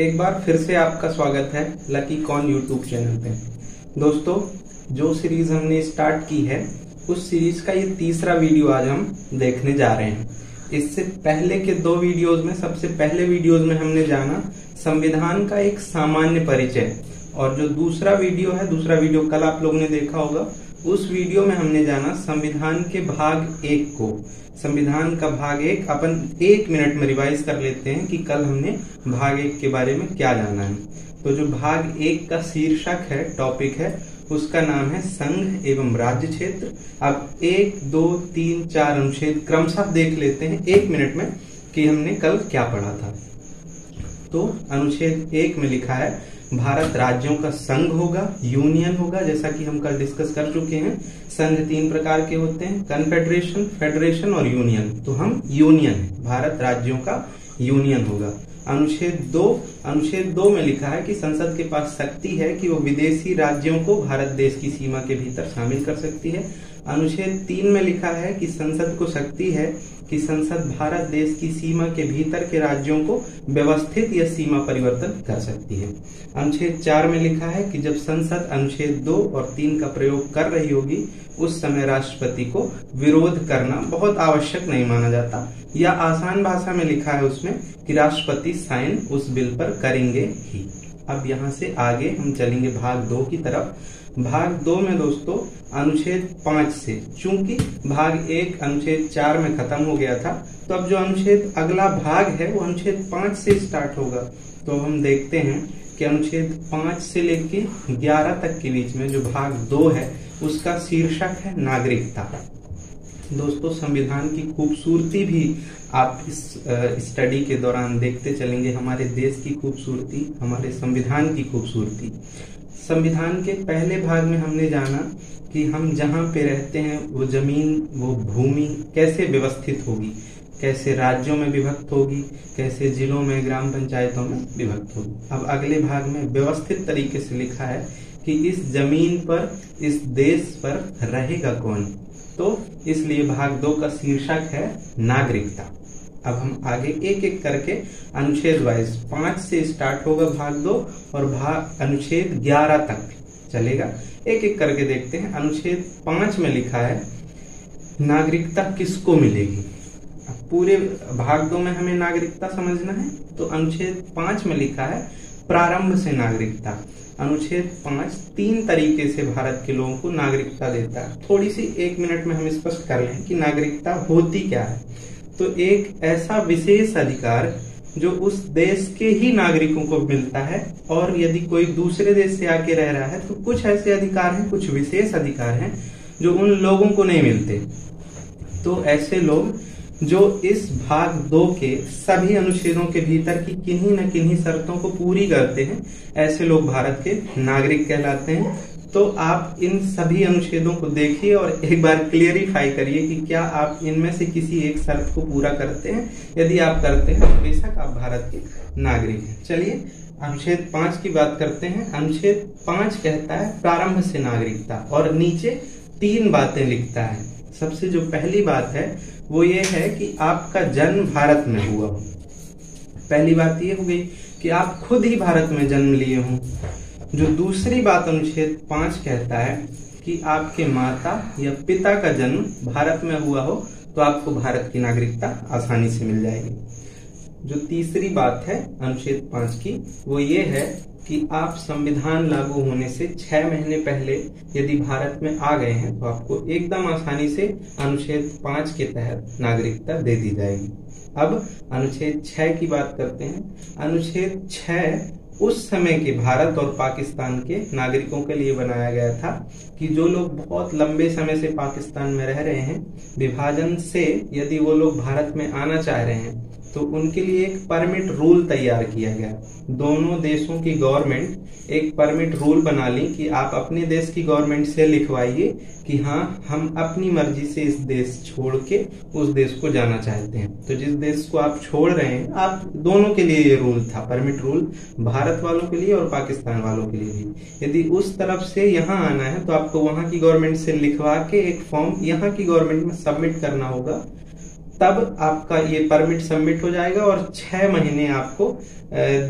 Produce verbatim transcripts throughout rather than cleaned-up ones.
एक बार फिर से आपका स्वागत है लकी कॉन यूट्यूब चैनल पे। दोस्तों, जो सीरीज हमने स्टार्ट की है उस सीरीज का ये तीसरा वीडियो आज हम देखने जा रहे हैं। इससे पहले के दो वीडियोस में, सबसे पहले वीडियोस में हमने जाना संविधान का एक सामान्य परिचय, और जो दूसरा वीडियो है, दूसरा वीडियो कल आप लोगों ने देखा होगा, उस वीडियो में हमने जाना संविधान के भाग एक को। संविधान का भाग एक अपन एक मिनट में रिवाइज कर लेते हैं कि कल हमने भाग एक के बारे में क्या जाना है। तो जो भाग एक का शीर्षक है, टॉपिक है, उसका नाम है संघ एवं राज्य क्षेत्र। आप एक दो तीन चार अनुच्छेद क्रमशः देख लेते हैं एक मिनट में कि हमने कल क्या पढ़ा था। तो अनुच्छेद एक में लिखा है भारत राज्यों का संघ होगा, यूनियन होगा, जैसा कि हम कल डिस्कस कर चुके हैं। संघ तीन प्रकार के होते हैं, कन्फेडरेशन, फेडरेशन और यूनियन। तो हम यूनियन, भारत राज्यों का यूनियन होगा। अनुच्छेद दो, अनुच्छेद दो में लिखा है कि संसद के पास शक्ति है कि वो विदेशी राज्यों को भारत देश की सीमा के भीतर शामिल कर सकती है। अनुच्छेद तीन में लिखा है कि संसद को शक्ति है कि संसद भारत देश की सीमा के भीतर के राज्यों को व्यवस्थित या सीमा परिवर्तन कर सकती है। अनुच्छेद चार में लिखा है कि जब संसद अनुच्छेद दो और तीन का प्रयोग कर रही होगी उस समय राष्ट्रपति को विरोध करना बहुत आवश्यक नहीं माना जाता, या आसान भाषा में लिखा है उसमें कि राष्ट्रपति साइन उस बिल पर करेंगे ही। अब यहाँ से आगे हम चलेंगे भाग दो की तरफ। भाग दो में दोस्तों अनुच्छेद पांच से, चूंकि भाग एक अनुच्छेद चार में खत्म हो गया था, तो अब जो अनुच्छेद अगला भाग है वो अनुच्छेद पांच से स्टार्ट होगा। तो हम देखते हैं कि अनुच्छेद पांच से लेकर ग्यारह तक के बीच में जो भाग दो है उसका शीर्षक है नागरिकता। दोस्तों, संविधान की खूबसूरती भी आप इस स्टडी के दौरान देखते चलेंगे, हमारे देश की खूबसूरती, हमारे संविधान की खूबसूरती। संविधान के पहले भाग में हमने जाना कि हम जहाँ पे रहते हैं वो जमीन, वो भूमि कैसे व्यवस्थित होगी, कैसे राज्यों में विभक्त होगी, कैसे जिलों में, ग्राम पंचायतों में विभक्त होगी। अब अगले भाग में व्यवस्थित तरीके से लिखा है कि इस जमीन पर, इस देश पर रहेगा कौन। तो इसलिए भाग दो का शीर्षक है नागरिकता। अब हम आगे एक एक करके अनुच्छेद वाइज, पांच से स्टार्ट होगा भाग दो और भाग अनुच्छेद ग्यारह तक चलेगा, एक एक करके देखते हैं। अनुच्छेद पांच में लिखा है नागरिकता किसको मिलेगी। अब पूरे भाग दो में हमें नागरिकता समझना है, तो अनुच्छेद पांच में लिखा है प्रारंभ से नागरिकता। अनुच्छेद पांच तीन तरीके से भारत के लोगों को नागरिकता देता है। थोड़ी सी एक मिनट में हम स्पष्ट कर लें कि नागरिकता होती क्या है। तो एक ऐसा विशेष अधिकार जो उस देश के ही नागरिकों को मिलता है, और यदि कोई दूसरे देश से आके रह रहा है तो कुछ ऐसे अधिकार हैं, कुछ विशेष अधिकार हैं जो उन लोगों को नहीं मिलते। तो ऐसे लोग जो इस भाग दो के सभी अनुच्छेदों के भीतर की किन्हीं न किन्हीं शर्तों को पूरी करते हैं, ऐसे लोग भारत के नागरिक कहलाते हैं। तो आप इन सभी अनुच्छेदों को देखिए और एक बार क्लियरिफाई करिए कि क्या आप इनमें से किसी एक शर्त को पूरा करते हैं। यदि आप करते हैं तो बेशक आप भारत के नागरिक हैं। चलिए अनुच्छेद पांच की बात करते हैं। अनुच्छेद पांच कहता है प्रारंभ से नागरिकता, और नीचे तीन बातें लिखता है। सबसे जो पहली बात है वो ये है कि आपका जन्म भारत में हुआ हो। पहली बात ये हो गई कि आप खुद ही भारत में जन्म लिए हो। जो दूसरी बात अनुच्छेद पांच कहता है कि आपके माता या पिता का जन्म भारत में हुआ हो तो आपको भारत की नागरिकता आसानी से मिल जाएगी। जो तीसरी बात है अनुच्छेद पांच की वो ये है कि आप संविधान लागू होने से छह महीने पहले यदि भारत में आ गए हैं तो आपको एकदम आसानी से अनुच्छेद पांच के तहत नागरिकता दे दी जाएगी। अब अनुच्छेद छह की बात करते हैं। अनुच्छेद छह उस समय के भारत और पाकिस्तान के नागरिकों के लिए बनाया गया था कि जो लोग बहुत लंबे समय से पाकिस्तान में रह रहे हैं, विभाजन से यदि वो लोग भारत में आना चाह रहे हैं तो उनके लिए एक परमिट रूल तैयार किया गया। दोनों देशों की गवर्नमेंट एक परमिट रूल बना ली कि आप अपने देश की गवर्नमेंट से लिखवाइए कि हाँ, हम अपनी मर्जी से इस देश छोड़ के उस देश को जाना चाहते हैं। तो जिस देश को आप छोड़ रहे हैं, आप दोनों के लिए ये रूल था, परमिट रूल, भारत वालों के लिए और पाकिस्तान वालों के लिए भी। यदि उस तरफ से यहाँ आना है तो आपको वहाँ की गवर्नमेंट से लिखवा के एक फॉर्म यहाँ की गवर्नमेंट में सबमिट करना होगा, तब आपका ये परमिट सबमिट हो जाएगा और छह महीने आपको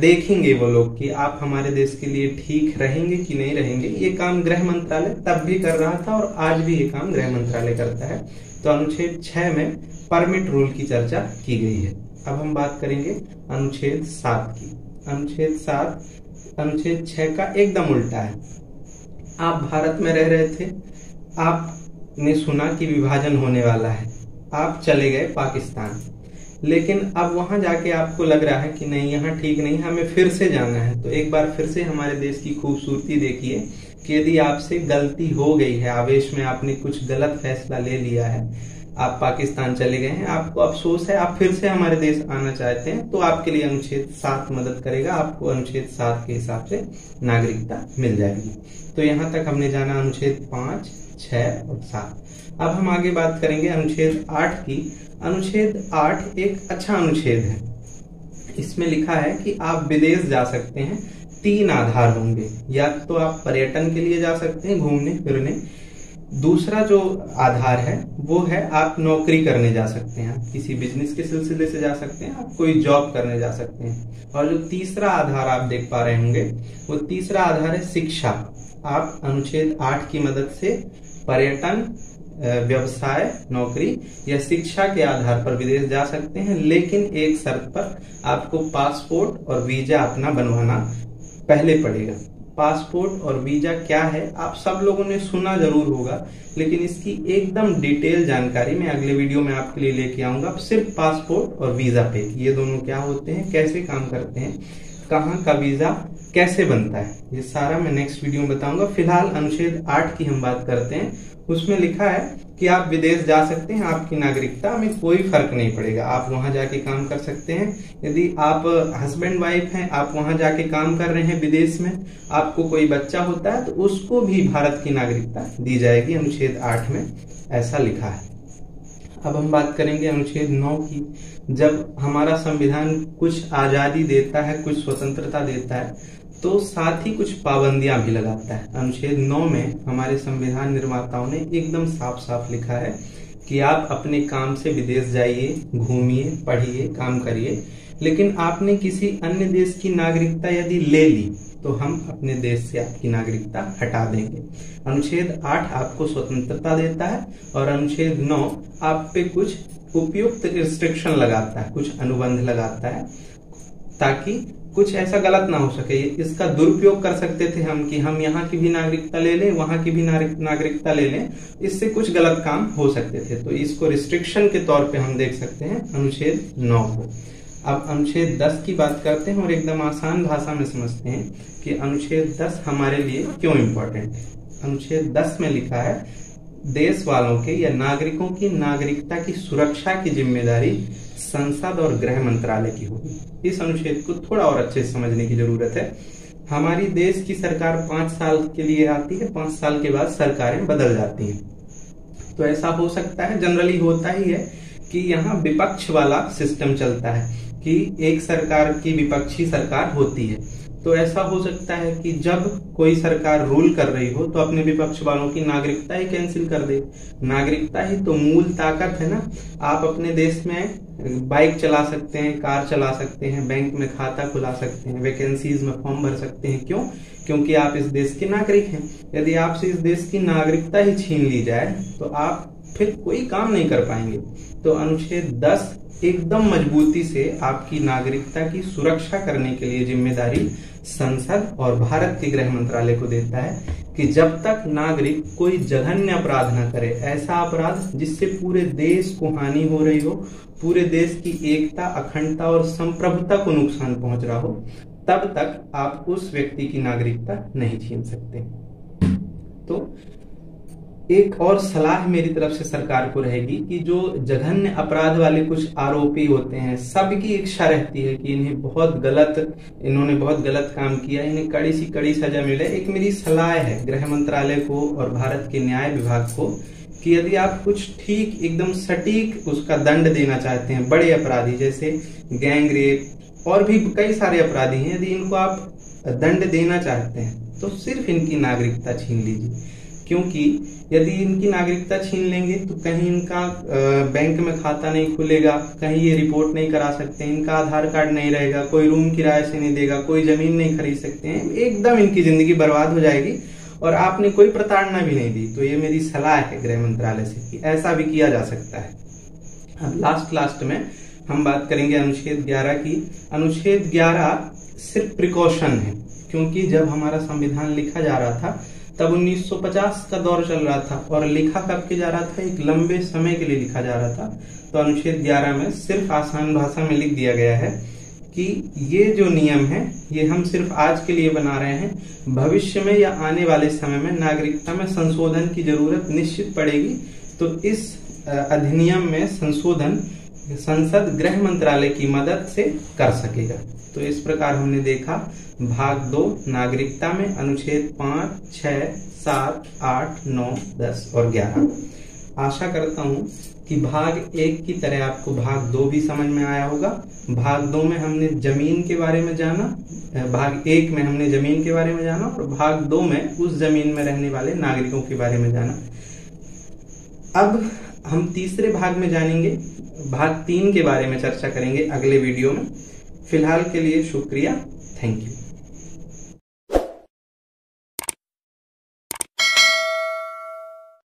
देखेंगे वो लोग कि आप हमारे देश के लिए ठीक रहेंगे कि नहीं रहेंगे। ये काम गृह मंत्रालय तब भी कर रहा था और आज भी ये काम गृह मंत्रालय करता है। तो अनुच्छेद छह में परमिट रूल की चर्चा की गई है। अब हम बात करेंगे अनुच्छेद सात की। अनुच्छेद सात अनुच्छेद छह का एकदम उल्टा है। आप भारत में रह रहे थे, आपने सुना कि विभाजन होने वाला है, आप चले गए पाकिस्तान, लेकिन अब वहां जाके आपको लग रहा है कि नहीं यहाँ ठीक नहीं, हमें फिर से जाना है। तो एक बार फिर से हमारे देश की खूबसूरती देखिए कि यदि आपसे गलती हो गई है, आवेश में आपने कुछ गलत फैसला ले लिया है, आप पाकिस्तान चले गए हैं, आपको अफसोस है, आप फिर से हमारे देश आना चाहते हैं, तो आपके लिए अनुच्छेद सात मदद करेगा। आपको अनुच्छेद सात के हिसाब से नागरिकता मिल जाएगी। तो यहाँ तक हमने जाना अनुच्छेद पांच, छह और सात। अब हम आगे बात करेंगे अनुच्छेद आठ की। अनुच्छेद आठ एक अच्छा अनुच्छेद है। इसमें लिखा है कि आप विदेश जा सकते हैं, तीन आधार होंगे। या तो आप पर्यटन के लिए जा सकते हैं, घूमने फिरने। दूसरा जो आधार है वो है आप नौकरी करने जा सकते हैं, आप किसी बिजनेस के सिलसिले से जा सकते हैं, आप कोई जॉब करने जा सकते हैं। और जो तीसरा आधार आप देख पा रहे होंगे वो तीसरा आधार है शिक्षा। आप अनुच्छेद आठ की मदद से पर्यटन, व्यवसाय, नौकरी या शिक्षा के आधार पर विदेश जा सकते हैं, लेकिन एक शर्त पर आपको पासपोर्ट और वीजा अपना बनवाना पहले पड़ेगा। पासपोर्ट और वीजा क्या है आप सब लोगों ने सुना जरूर होगा, लेकिन इसकी एकदम डिटेल जानकारी मैं अगले वीडियो में आपके लिए लेके आऊंगा। आप सिर्फ पासपोर्ट और वीजा पे ये दोनों क्या होते हैं, कैसे काम करते हैं, कहाँ का वीजा कैसे बनता है, ये सारा मैं नेक्स्ट वीडियो में बताऊंगा। फिलहाल अनुच्छेद आठ की हम बात करते हैं। उसमें लिखा है कि आप विदेश जा सकते हैं, आपकी नागरिकता में कोई फर्क नहीं पड़ेगा, आप वहां जाके काम कर सकते हैं। यदि आप हस्बैंड वाइफ हैं, आप वहां जाके काम कर रहे हैं विदेश में, आपको कोई बच्चा होता है तो उसको भी भारत की नागरिकता दी जाएगी। अनुच्छेद आठ में ऐसा लिखा है। अब हम बात करेंगे अनुच्छेद नौ की। जब हमारा संविधान कुछ आजादी देता है, कुछ स्वतंत्रता देता है, तो साथ ही कुछ पाबंदियां भी लगाता है। अनुच्छेद नौ में हमारे संविधान निर्माताओं ने एकदम साफ साफ लिखा है कि आप अपने काम से विदेश जाइए, घूमिए, पढ़िए, काम करिए, लेकिन आपने किसी अन्य देश की नागरिकता यदि ले ली तो हम अपने देश से आपकी नागरिकता हटा देंगे। अनुच्छेद आठ आपको स्वतंत्रता देता है और अनुच्छेद नौ आप पे कुछ उपयुक्त रिस्ट्रिक्शन लगाता है, कुछ अनुबंध लगाता है, ताकि कुछ ऐसा गलत ना हो सके। इसका दुरुपयोग कर सकते थे हम कि हम यहाँ की भी नागरिकता ले लें, वहां की भी नागरिकता ले लें, इससे कुछ गलत काम हो सकते थे। तो इसको रिस्ट्रिक्शन के तौर पे हम देख सकते हैं अनुच्छेद नौ को। अब अनुच्छेद दस की बात करते हैं और एकदम आसान भाषा में समझते हैं कि अनुच्छेद दस हमारे लिए क्यों इम्पोर्टेंट है। अनुच्छेद दस में लिखा है देश वालों के या नागरिकों की नागरिकता की सुरक्षा की जिम्मेदारी संसद और गृह मंत्रालय की होगी। इस अनुच्छेद को थोड़ा और अच्छे से समझने की जरूरत है। हमारी देश की सरकार पांच साल के लिए आती है, पांच साल के बाद सरकारें बदल जाती हैं। तो ऐसा हो सकता है, जनरली होता ही है कि यहाँ विपक्ष वाला सिस्टम चलता है कि एक सरकार की विपक्षी सरकार होती है। तो ऐसा हो सकता है कि जब कोई सरकार रूल कर रही हो तो अपने विपक्ष वालों की नागरिकता ही कैंसिल कर दे। नागरिकता ही तो मूल ताकत है ना। आप अपने देश में बाइक चला सकते हैं, कार चला सकते हैं, बैंक में खाता खुला सकते हैं, वैकेंसीज में फॉर्म भर सकते हैं। क्यों? क्योंकि आप इस देश के नागरिक हैं। यदि आपसे इस देश की नागरिकता ही छीन ली जाए तो आप फिर कोई काम नहीं कर पाएंगे। तो अनुच्छेद दस एकदम मजबूती से आपकी नागरिकता की सुरक्षा करने के लिए जिम्मेदारी संसद और भारत के गृह मंत्रालय को देता है कि जब तक नागरिक कोई जघन्य अपराध ना करे, ऐसा अपराध जिससे पूरे देश को हानि हो रही हो, पूरे देश की एकता, अखंडता और संप्रभुता को नुकसान पहुंच रहा हो, तब तक आप उस व्यक्ति की नागरिकता नहीं छीन सकते। तो एक और सलाह मेरी तरफ से सरकार को रहेगी कि जो जघन्य अपराध वाले कुछ आरोपी होते हैं, सबकी इच्छा रहती है कि इन्हें बहुत गलत इन्होंने बहुत गलत काम किया, इन्हें कड़ी सी कड़ी सजा मिले। एक मेरी सलाह है गृह मंत्रालय को और भारत के न्याय विभाग को कि यदि आप कुछ ठीक एकदम सटीक उसका दंड देना चाहते हैं, बड़े अपराधी जैसे गैंग रेप और भी कई सारे अपराधी हैं, यदि इनको आप दंड देना चाहते हैं तो सिर्फ इनकी नागरिकता छीन लीजिए। क्योंकि यदि इनकी नागरिकता छीन लेंगे तो कहीं इनका बैंक में खाता नहीं खुलेगा, कहीं ये रिपोर्ट नहीं करा सकते, इनका आधार कार्ड नहीं रहेगा, कोई रूम किराए से नहीं देगा, कोई जमीन नहीं खरीद सकते हैं, एकदम इनकी जिंदगी बर्बाद हो जाएगी। और आपने कोई प्रताड़ना भी नहीं दी, तो ये मेरी सलाह है गृह मंत्रालय से कि ऐसा भी किया जा सकता है। अब लास्ट लास्ट में हम बात करेंगे अनुच्छेद ग्यारह की। अनुच्छेद ग्यारह सिर्फ प्रिकॉशन है, क्योंकि जब हमारा संविधान लिखा जा रहा था तब उन्नीस सौ पचास का दौर चल रहा था, और लिखा कब के जा रहा था, एक लंबे समय के लिए लिखा जा रहा था। तो अनुच्छेद ग्यारह में सिर्फ आसान भाषा में लिख दिया गया है कि ये जो नियम है ये हम सिर्फ आज के लिए बना रहे हैं, भविष्य में या आने वाले समय में नागरिकता में संशोधन की जरूरत निश्चित पड़ेगी, तो इस अधिनियम में संशोधन संसद गृह मंत्रालय की मदद से कर सकेगा। तो इस प्रकार हमने देखा भाग दो नागरिकता में अनुच्छेद पांच, छह, सात, आठ, नौ, दस और ग्यारह। आशा करता हूं कि भाग एक की तरह आपको भाग दो भी समझ में आया होगा। भाग दो में हमने जमीन के बारे में जाना, भाग एक में हमने जमीन के बारे में जाना, और भाग दो में उस जमीन में रहने वाले नागरिकों के बारे में जाना। अब हम तीसरे भाग में जानेंगे, भाग तीन के बारे में चर्चा करेंगे अगले वीडियो में। फिलहाल के लिए शुक्रिया, थैंक यू।